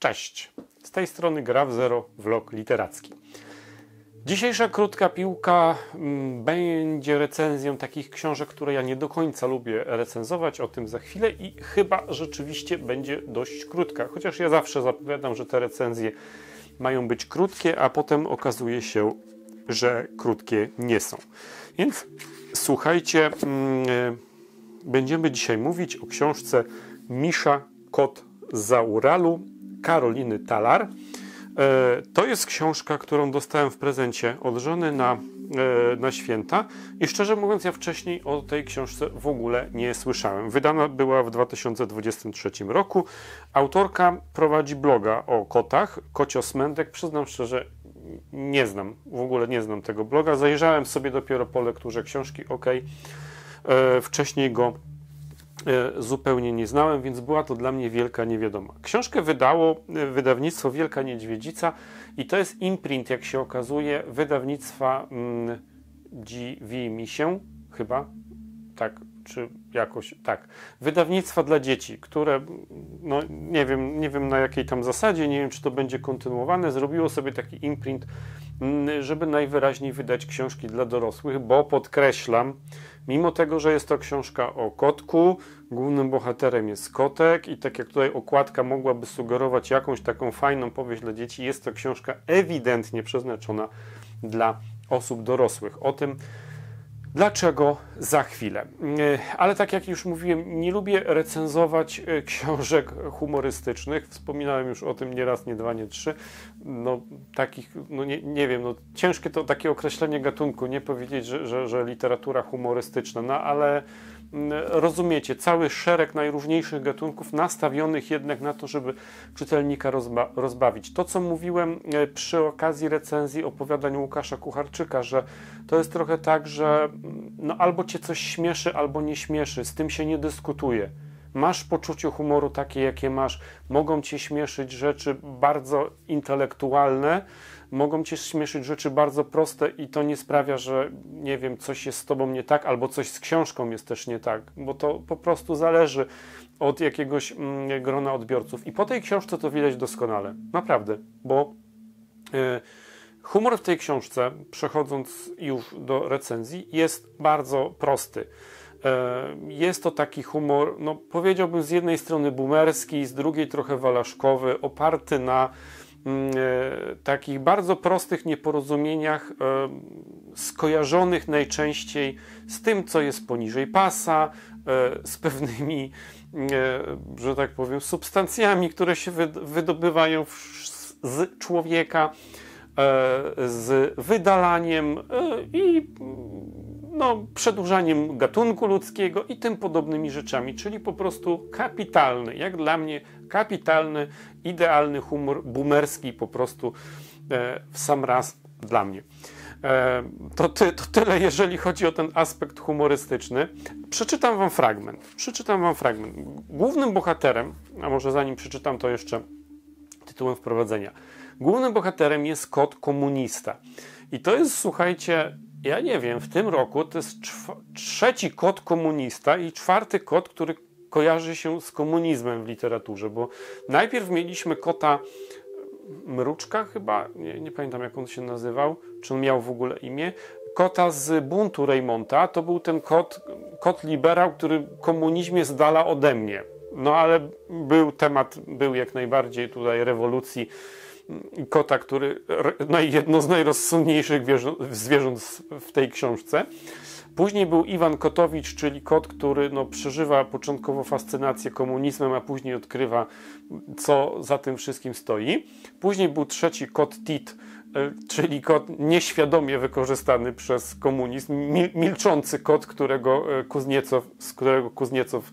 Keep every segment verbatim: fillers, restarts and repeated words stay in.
Cześć, z tej strony Graf Zero, vlog literacki. Dzisiejsza krótka piłka będzie recenzją takich książek, które ja nie do końca lubię recenzować, o tym za chwilę i chyba rzeczywiście będzie dość krótka, chociaż ja zawsze zapowiadam, że te recenzje mają być krótkie, a potem okazuje się, że krótkie nie są. Więc słuchajcie, będziemy dzisiaj mówić o książce Misza, kot za Uralu Karoliny Talar. To jest książka, którą dostałem w prezencie od żony na, na święta i szczerze mówiąc ja wcześniej o tej książce w ogóle nie słyszałem. Wydana była w dwa tysiące dwudziestym trzecim roku. Autorka prowadzi bloga o kotach, Kociosmędek. Przyznam szczerze, nie znam, w ogóle nie znam tego bloga. Zajrzałem sobie dopiero po lekturze książki, ok. Wcześniej go zupełnie nie znałem, więc była to dla mnie wielka niewiadoma. Książkę wydało wydawnictwo Wielka Niedźwiedzica i to jest imprint, jak się okazuje, wydawnictwa mm, Dziwimisie, chyba, tak, czy jakoś, tak, wydawnictwa dla dzieci, które, no nie wiem, nie wiem na jakiej tam zasadzie, nie wiem, czy to będzie kontynuowane, zrobiło sobie taki imprint, żeby najwyraźniej wydać książki dla dorosłych, bo podkreślam, mimo tego, że jest to książka o kotku, głównym bohaterem jest kotek i tak jak tutaj okładka mogłaby sugerować jakąś taką fajną powieść dla dzieci, jest to książka ewidentnie przeznaczona dla osób dorosłych. O tym dlaczego za chwilę. Ale tak jak już mówiłem, nie lubię recenzować książek humorystycznych. Wspominałem już o tym nie raz, nie dwa, nie trzy. No takich, no nie, nie wiem, no ciężkie to takie określenie gatunku, nie powiedzieć, że, że, że literatura humorystyczna, no ale rozumiecie, cały szereg najróżniejszych gatunków nastawionych jednak na to, żeby czytelnika rozba rozbawić. To, co mówiłem przy okazji recenzji opowiadań Łukasza Kucharczyka, że to jest trochę tak, że no, albo cię coś śmieszy, albo nie śmieszy, z tym się nie dyskutuje. Masz poczucie humoru takie, jakie masz. Mogą cię śmieszyć rzeczy bardzo intelektualne, mogą cię śmieszyć rzeczy bardzo proste i to nie sprawia, że nie wiem, coś jest z tobą nie tak, albo coś z książką jest też nie tak, bo to po prostu zależy od jakiegoś mm, grona odbiorców. I po tej książce to widać doskonale. Naprawdę, bo yy, humor w tej książce, przechodząc już do recenzji, jest bardzo prosty. Jest to taki humor, no powiedziałbym z jednej strony boomerski, z drugiej trochę walaszkowy, oparty na mm, takich bardzo prostych nieporozumieniach y, skojarzonych najczęściej z tym, co jest poniżej pasa, y, z pewnymi, y, że tak powiem, substancjami, które się wydobywają w, z człowieka, y, z wydalaniem y, i no, przedłużaniem gatunku ludzkiego i tym podobnymi rzeczami, czyli po prostu kapitalny, jak dla mnie kapitalny, idealny humor boomerski po prostu e, w sam raz dla mnie. E, to, ty, to tyle, jeżeli chodzi o ten aspekt humorystyczny. Przeczytam wam fragment. Przeczytam wam fragment. Głównym bohaterem, a może zanim przeczytam to jeszcze tytułem wprowadzenia, głównym bohaterem jest kot komunista. I to jest, słuchajcie, ja nie wiem, w tym roku to jest trzeci kot komunista i czwarty kot, który kojarzy się z komunizmem w literaturze, bo najpierw mieliśmy kota Mruczka chyba, nie, nie pamiętam jak on się nazywał, czy on miał w ogóle imię, kota z buntu Reymonta, to był ten kot, kot liberał, który komunizmie z dala ode mnie. No ale był temat, był jak najbardziej tutaj rewolucji, kota, który jedno z najrozsądniejszych zwierząt w tej książce. Później był Iwan Kotowicz, czyli kot, który no, przeżywa początkowo fascynację komunizmem, a później odkrywa, co za tym wszystkim stoi. Później był trzeci kot Tit, czyli kot nieświadomie wykorzystany przez komunizm, mil milczący kot, którego Kuzniecow, z którego Kuzniecow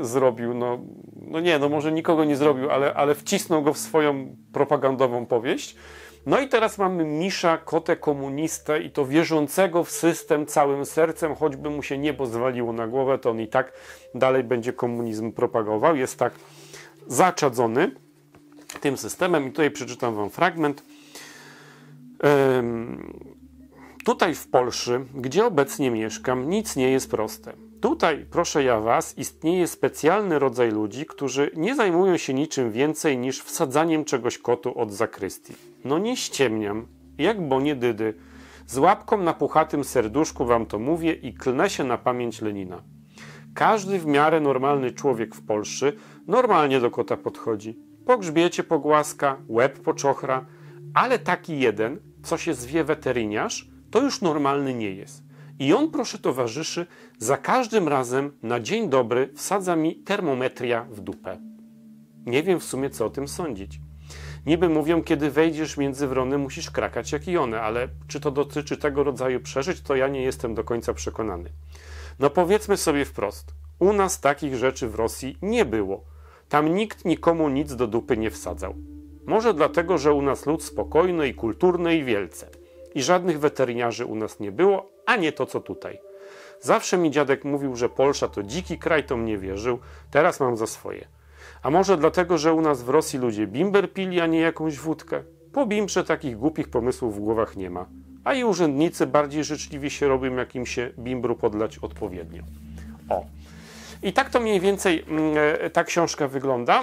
zrobił, no, no nie, no może nikogo nie zrobił, ale, ale wcisnął go w swoją propagandową powieść. No i teraz mamy Misza, kotę komunistę i to wierzącego w system całym sercem, choćby mu się niebo zwaliło na głowę, to on i tak dalej będzie komunizm propagował. Jest tak zaczadzony tym systemem i tutaj przeczytam wam fragment. Ym, tutaj w Polsce, gdzie obecnie mieszkam, nic nie jest proste. Tutaj, proszę ja was, istnieje specjalny rodzaj ludzi, którzy nie zajmują się niczym więcej niż wsadzaniem czegoś kotu od zakrystii. No nie ściemniam, jak Bonie Dydy. Z łapką na puchatym serduszku wam to mówię i klnę się na pamięć Lenina. Każdy w miarę normalny człowiek w Polsce normalnie do kota podchodzi. Po grzbiecie pogłaska, łeb poczochra, ale taki jeden, co się zwie weteryniarz, to już normalny nie jest. I on, proszę towarzyszy, za każdym razem na dzień dobry wsadza mi termometria w dupę. Nie wiem w sumie, co o tym sądzić. Niby mówią, kiedy wejdziesz między wrony, musisz krakać jak i one, ale czy to dotyczy tego rodzaju przeżyć, to ja nie jestem do końca przekonany. No powiedzmy sobie wprost, u nas takich rzeczy w Rosji nie było. Tam nikt nikomu nic do dupy nie wsadzał. Może dlatego, że u nas lud spokojny i kulturny i wielce. I żadnych weteryniarzy u nas nie było, a nie to, co tutaj. Zawsze mi dziadek mówił, że Polsza to dziki kraj, to mnie wierzył. Teraz mam za swoje. A może dlatego, że u nas w Rosji ludzie bimber pili, a nie jakąś wódkę? Po bimbrze takich głupich pomysłów w głowach nie ma. A i urzędnicy bardziej życzliwi się robią, jak im się bimbru podlać odpowiednio. O. I tak to mniej więcej yy, ta książka wygląda.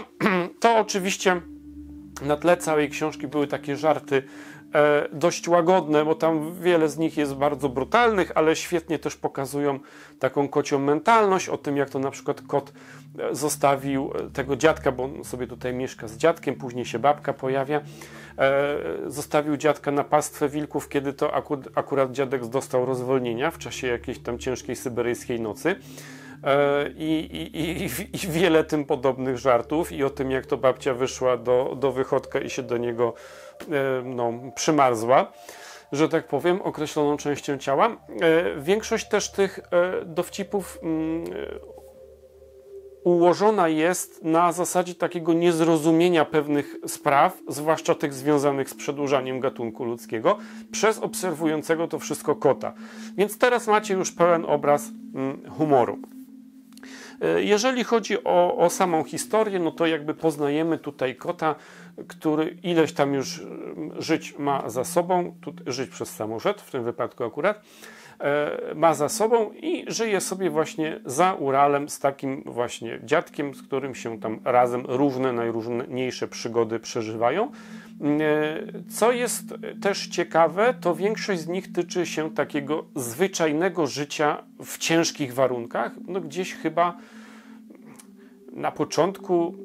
To oczywiście na tle całej książki były takie żarty E, dość łagodne, bo tam wiele z nich jest bardzo brutalnych, ale świetnie też pokazują taką kocią mentalność, o tym jak to na przykład kot zostawił tego dziadka, bo on sobie tutaj mieszka z dziadkiem, później się babka pojawia, e, zostawił dziadka na pastwę wilków, kiedy to akur, akurat dziadek dostał rozwolnienia w czasie jakiejś tam ciężkiej syberyjskiej nocy. I, i, i, i wiele tym podobnych żartów i o tym, jak to babcia wyszła do, do wychodka i się do niego no, przymarzła, że tak powiem, określoną częścią ciała. Większość też tych dowcipów ułożona jest na zasadzie takiego niezrozumienia pewnych spraw, zwłaszcza tych związanych z przedłużaniem gatunku ludzkiego, przez obserwującego to wszystko kota. Więc teraz macie już pełen obraz humoru. Jeżeli chodzi o, o samą historię, no to jakby poznajemy tutaj kota, który ileś tam już żyć ma za sobą, tu, żyć przez samorzut, w tym wypadku akurat, e, ma za sobą i żyje sobie właśnie za Uralem z takim właśnie dziadkiem, z którym się tam razem różne, najróżniejsze przygody przeżywają. Co jest też ciekawe, to większość z nich tyczy się takiego zwyczajnego życia w ciężkich warunkach. No gdzieś chyba na początku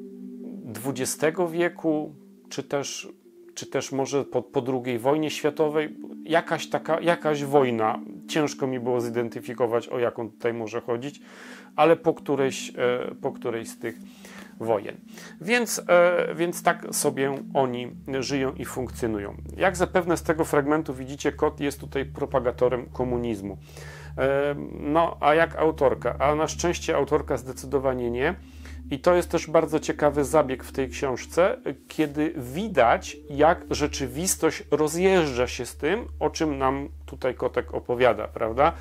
dwudziestego wieku, czy też, czy też może po, po drugiej wojnie światowej, jakaś taka, jakaś wojna, ciężko mi było zidentyfikować, o jaką tutaj może chodzić, ale po którejś, po którejś z tych wojen. Więc, e, więc tak sobie oni żyją i funkcjonują. Jak zapewne z tego fragmentu widzicie, kot jest tutaj propagatorem komunizmu. E, no, a jak autorka? A na szczęście autorka zdecydowanie nie. I to jest też bardzo ciekawy zabieg w tej książce, kiedy widać, jak rzeczywistość rozjeżdża się z tym, o czym nam tutaj kotek opowiada, prawda?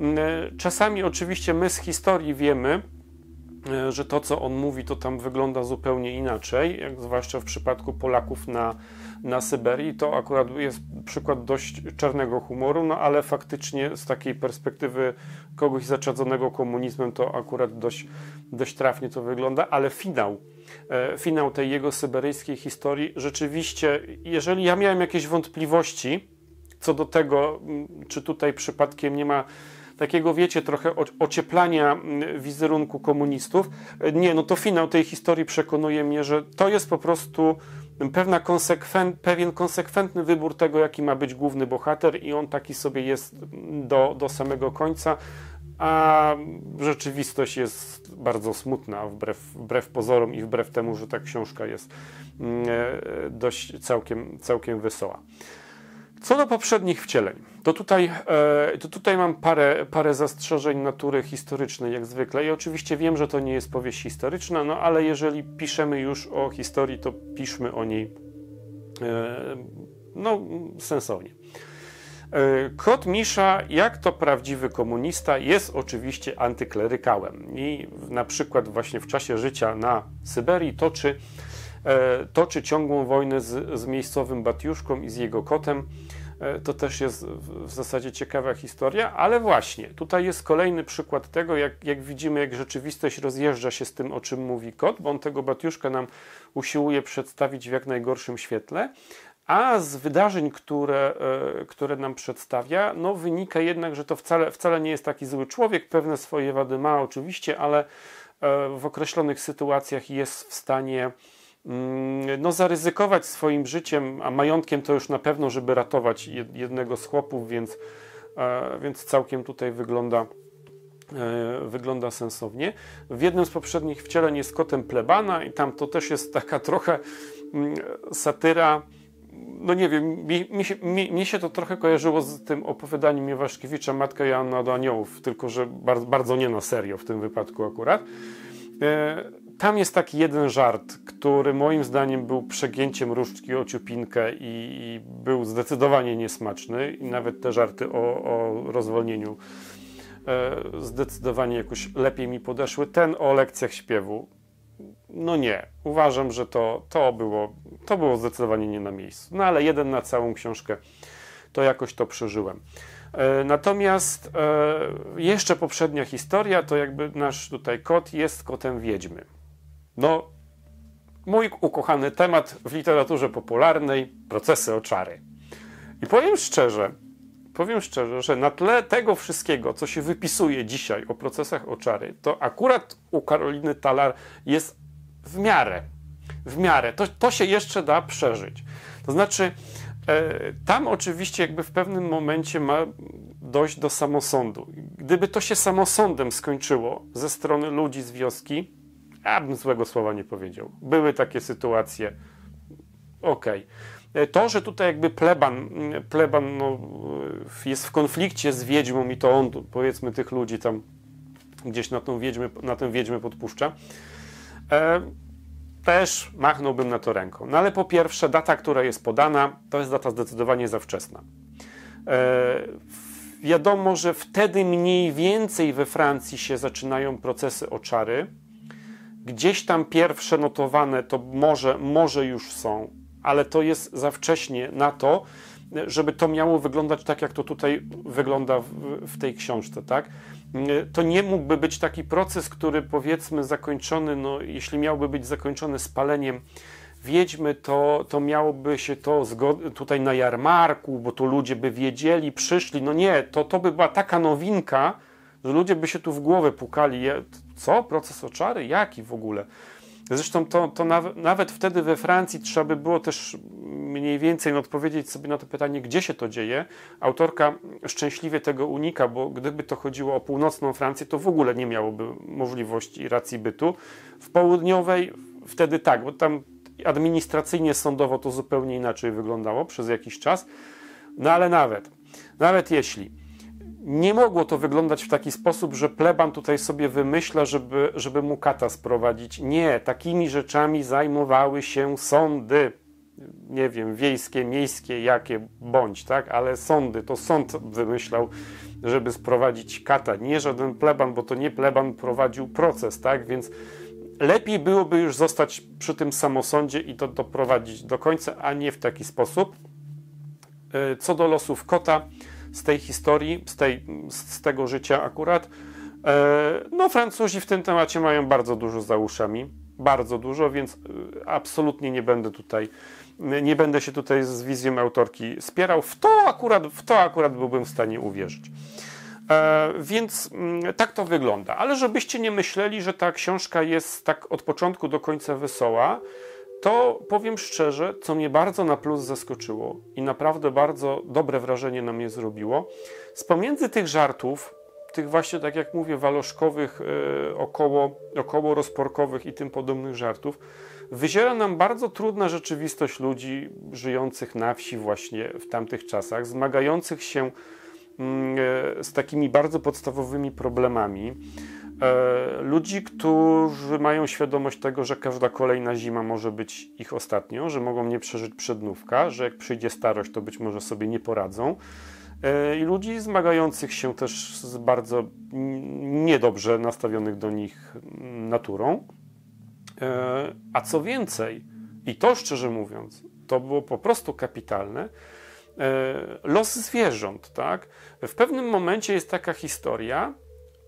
E, czasami oczywiście my z historii wiemy, że to, co on mówi, to tam wygląda zupełnie inaczej, jak zwłaszcza w przypadku Polaków na, na Syberii. To akurat jest przykład dość czarnego humoru, no ale faktycznie z takiej perspektywy kogoś zaczadzonego komunizmem to akurat dość, dość trafnie to wygląda, ale finał, e, finał tej jego syberyjskiej historii rzeczywiście, jeżeli ja miałem jakieś wątpliwości co do tego, czy tutaj przypadkiem nie ma takiego, wiecie, trochę ocieplania wizerunku komunistów. Nie, no to finał tej historii przekonuje mnie, że to jest po prostu pewna konsekwent, pewien konsekwentny wybór tego, jaki ma być główny bohater i on taki sobie jest do, do samego końca, a rzeczywistość jest bardzo smutna, wbrew, wbrew pozorom i wbrew temu, że ta książka jest dość całkiem, całkiem wesoła. Co do poprzednich wcieleń, to tutaj, to tutaj mam parę, parę zastrzeżeń natury historycznej jak zwykle i oczywiście wiem, że to nie jest powieść historyczna, no ale jeżeli piszemy już o historii, to piszmy o niej no, sensownie. Kot Misza, jak to prawdziwy komunista, jest oczywiście antyklerykałem i na przykład właśnie w czasie życia na Syberii toczy toczy ciągłą wojnę z, z miejscowym Batiuszką i z jego kotem. To też jest w zasadzie ciekawa historia, ale właśnie, tutaj jest kolejny przykład tego, jak, jak widzimy, jak rzeczywistość rozjeżdża się z tym, o czym mówi kot, bo on tego Batiuszka nam usiłuje przedstawić w jak najgorszym świetle, a z wydarzeń, które, które nam przedstawia, no wynika jednak, że to wcale, wcale nie jest taki zły człowiek, pewne swoje wady ma oczywiście, ale w określonych sytuacjach jest w stanie no zaryzykować swoim życiem, a majątkiem to już na pewno, żeby ratować jednego z chłopów, więc, więc całkiem tutaj wygląda, wygląda sensownie. W jednym z poprzednich wcieleń jest kotem plebana i tam to też jest taka trochę satyra, no nie wiem, mi, mi, się, mi, mi się to trochę kojarzyło z tym opowiadaniem Iwaszkiewicza Matka Joanna do Aniołów, tylko że bardzo, bardzo nie na serio w tym wypadku akurat. Tam jest taki jeden żart, który moim zdaniem był przegięciem różdżki o ciupinkę i, i był zdecydowanie niesmaczny i nawet te żarty o, o rozwolnieniu e, zdecydowanie jakoś lepiej mi podeszły. Ten o lekcjach śpiewu, no nie, uważam, że to, to, było, to było zdecydowanie nie na miejscu, no ale jeden na całą książkę to jakoś to przeżyłem. Natomiast e, jeszcze poprzednia historia, to jakby nasz tutaj kot jest kotem wiedźmy. No, mój ukochany temat w literaturze popularnej, procesy o czary. I powiem szczerze, powiem szczerze, że na tle tego wszystkiego, co się wypisuje dzisiaj o procesach o czary, to akurat u Karoliny Talar jest w miarę, w miarę. To, to się jeszcze da przeżyć. To znaczy, tam oczywiście jakby w pewnym momencie ma dojść do samosądu. Gdyby to się samosądem skończyło ze strony ludzi z wioski, ja bym złego słowa nie powiedział. Były takie sytuacje. Okej. Okay. To, że tutaj jakby pleban, pleban no, jest w konflikcie z wiedźmą i to on, powiedzmy, tych ludzi tam gdzieś na tą wiedźmę, na tę wiedźmę podpuszcza, e też machnąłbym na to ręką. No ale po pierwsze, data, która jest podana, to jest data zdecydowanie za wczesna. Yy, wiadomo, że wtedy mniej więcej we Francji się zaczynają procesy o czary. Gdzieś tam pierwsze notowane to może, może już są, ale to jest za wcześnie na to, żeby to miało wyglądać tak, jak to tutaj wygląda w, w tej książce, tak? To nie mógłby być taki proces, który powiedzmy zakończony, no jeśli miałby być zakończony spaleniem wiedźmy, to, to miałoby się to tutaj na jarmarku, bo tu ludzie by wiedzieli, przyszli, no nie, to, to by była taka nowinka, że ludzie by się tu w głowę pukali, co? Proces o czary? Jaki w ogóle? Zresztą to, to nawet, nawet wtedy we Francji trzeba by było też mniej więcej odpowiedzieć sobie na to pytanie, gdzie się to dzieje. Autorka szczęśliwie tego unika, bo gdyby to chodziło o północną Francję, to w ogóle nie miałoby możliwości i racji bytu. W południowej wtedy tak, bo tam administracyjnie, sądowo to zupełnie inaczej wyglądało przez jakiś czas. No ale nawet, nawet jeśli... Nie mogło to wyglądać w taki sposób, że pleban tutaj sobie wymyśla, żeby, żeby mu kata sprowadzić. Nie, takimi rzeczami zajmowały się sądy. Nie wiem, wiejskie, miejskie, jakie bądź, tak? Ale sądy, to sąd wymyślał, żeby sprowadzić kata. Nie żaden pleban, bo to nie pleban prowadził proces, tak? Więc lepiej byłoby już zostać przy tym samosądzie i to doprowadzić do końca, a nie w taki sposób. Co do losów kota, z tej historii, z, tej, z tego życia akurat. No Francuzi w tym temacie mają bardzo dużo za uszami, bardzo dużo, więc absolutnie nie będę tutaj, nie będę się tutaj z wizją autorki spierał. W to akurat, w to akurat byłbym w stanie uwierzyć. Więc tak to wygląda. Ale żebyście nie myśleli, że ta książka jest tak od początku do końca wesoła, to powiem szczerze, co mnie bardzo na plus zaskoczyło i naprawdę bardzo dobre wrażenie na mnie zrobiło. Z pomiędzy tych żartów, tych właśnie, tak jak mówię, waloszkowych, yy, około, około rozporkowych i tym podobnych żartów, wyziera nam bardzo trudna rzeczywistość ludzi żyjących na wsi właśnie w tamtych czasach, zmagających się yy, z takimi bardzo podstawowymi problemami. Ludzi, którzy mają świadomość tego, że każda kolejna zima może być ich ostatnią, że mogą nie przeżyć przednówka, że jak przyjdzie starość, to być może sobie nie poradzą. I ludzi zmagających się też z bardzo niedobrze nastawionych do nich naturą. A co więcej, i to szczerze mówiąc, to było po prostu kapitalne, los zwierząt, tak? W pewnym momencie jest taka historia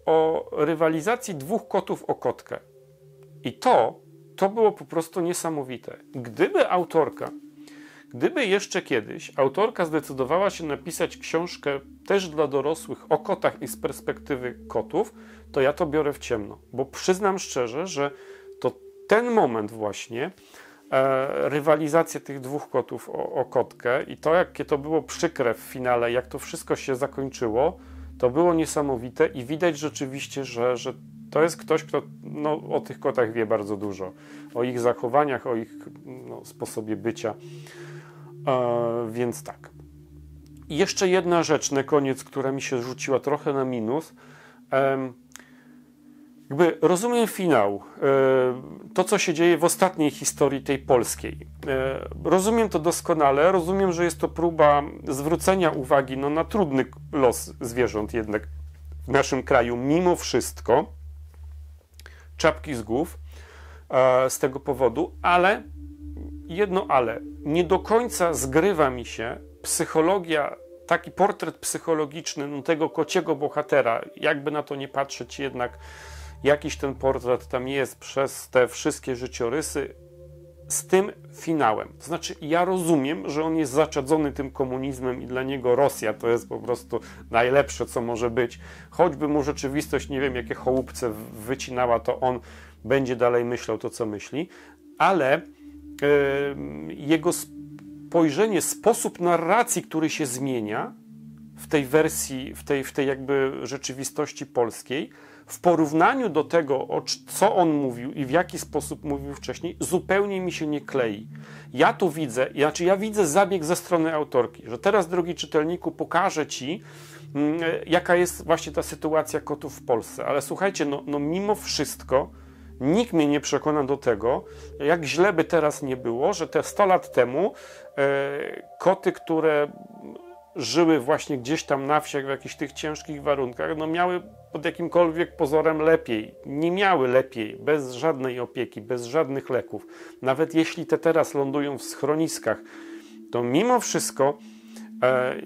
o rywalizacji dwóch kotów o kotkę. I to, to było po prostu niesamowite. Gdyby autorka, gdyby jeszcze kiedyś autorka zdecydowała się napisać książkę też dla dorosłych o kotach i z perspektywy kotów, to ja to biorę w ciemno. Bo przyznam szczerze, że to ten moment właśnie, E, rywalizację tych dwóch kotów o, o kotkę i to, jakie to było przykre w finale, jak to wszystko się zakończyło, to było niesamowite i widać rzeczywiście, że, że to jest ktoś, kto no, o tych kotach wie bardzo dużo, o ich zachowaniach, o ich no, sposobie bycia, e, więc tak. I jeszcze jedna rzecz na koniec, która mi się rzuciła trochę na minus. E, Jakby rozumiem finał, to co się dzieje w ostatniej historii tej polskiej. Rozumiem to doskonale, rozumiem, że jest to próba zwrócenia uwagi no, na trudny los zwierząt jednak w naszym kraju. Mimo wszystko, czapki z głów z tego powodu, ale jedno ale, nie do końca zgrywa mi się psychologia, taki portret psychologiczny no, tego kociego bohatera, jakby na to nie patrzeć jednak. Jakiś ten portret tam jest przez te wszystkie życiorysy z tym finałem. To znaczy, ja rozumiem, że on jest zaczadzony tym komunizmem i dla niego Rosja to jest po prostu najlepsze, co może być. Choćby mu rzeczywistość, nie wiem, jakie chołupce wycinała, to on będzie dalej myślał to, co myśli. Ale yy, jego spojrzenie, sposób narracji, który się zmienia w tej wersji, w tej, w tej jakby rzeczywistości polskiej, w porównaniu do tego, o co on mówił i w jaki sposób mówił wcześniej, zupełnie mi się nie klei. Ja tu widzę, znaczy ja widzę zabieg ze strony autorki, że teraz, drogi czytelniku, pokażę Ci, jaka jest właśnie ta sytuacja kotów w Polsce. Ale słuchajcie, no, no mimo wszystko nikt mnie nie przekona do tego, jak źle by teraz nie było, że te sto lat temu e, koty, które żyły właśnie gdzieś tam na wsiach w jakichś tych ciężkich warunkach, no miały pod jakimkolwiek pozorem lepiej. Nie miały lepiej, bez żadnej opieki, bez żadnych leków. Nawet jeśli te teraz lądują w schroniskach, to mimo wszystko e,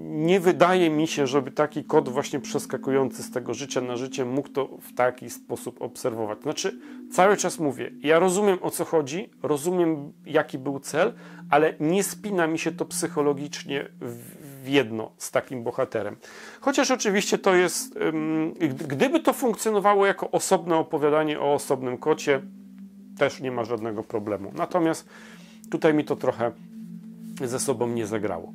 nie wydaje mi się, żeby taki kot właśnie przeskakujący z tego życia na życie mógł to w taki sposób obserwować. Znaczy, cały czas mówię, ja rozumiem, o co chodzi, rozumiem, jaki był cel, ale nie spina mi się to psychologicznie w, w jedno z takim bohaterem. Chociaż oczywiście to jest, gdyby to funkcjonowało jako osobne opowiadanie o osobnym kocie, też nie ma żadnego problemu. Natomiast tutaj mi to trochę ze sobą nie zagrało.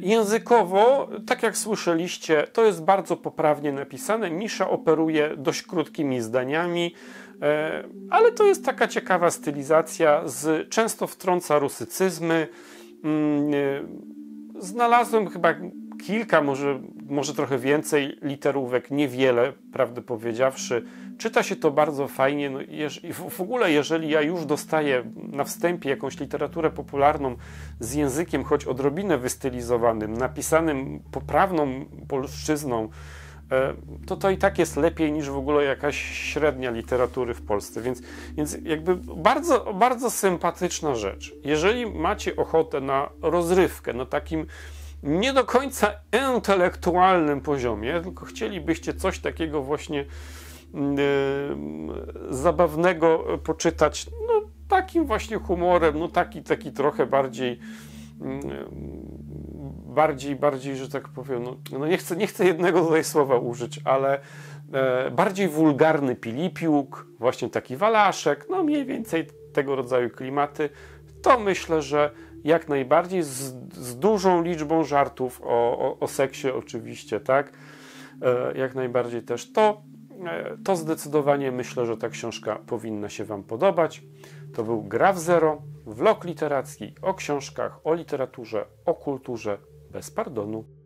Językowo, tak jak słyszeliście, to jest bardzo poprawnie napisane. Misza operuje dość krótkimi zdaniami, ale to jest taka ciekawa stylizacja, z, często wtrąca rusycyzmy. Znalazłem chyba kilka, może, może trochę więcej literówek, niewiele, prawdę powiedziawszy. Czyta się to bardzo fajnie. No, jeż, w ogóle, jeżeli ja już dostaję na wstępie jakąś literaturę popularną z językiem choć odrobinę wystylizowanym, napisanym poprawną polszczyzną, to to i tak jest lepiej niż w ogóle jakaś średnia literatury w Polsce. Więc, więc jakby bardzo, bardzo sympatyczna rzecz. Jeżeli macie ochotę na rozrywkę, na takim nie do końca intelektualnym poziomie, tylko chcielibyście coś takiego właśnie yy, zabawnego poczytać, no takim właśnie humorem, no taki, taki trochę bardziej yy, bardziej, bardziej, że tak powiem, no, no nie chcę, nie chcę jednego tutaj słowa użyć, ale e, bardziej wulgarny Pilipiuk, właśnie taki Walaszek, no mniej więcej tego rodzaju klimaty, to myślę, że jak najbardziej z, z dużą liczbą żartów o, o, o seksie oczywiście, tak, e, jak najbardziej też to, e, to zdecydowanie myślę, że ta książka powinna się Wam podobać. To był Graf Zero, vlog literacki o książkach, o literaturze, o kulturze, bez pardonu.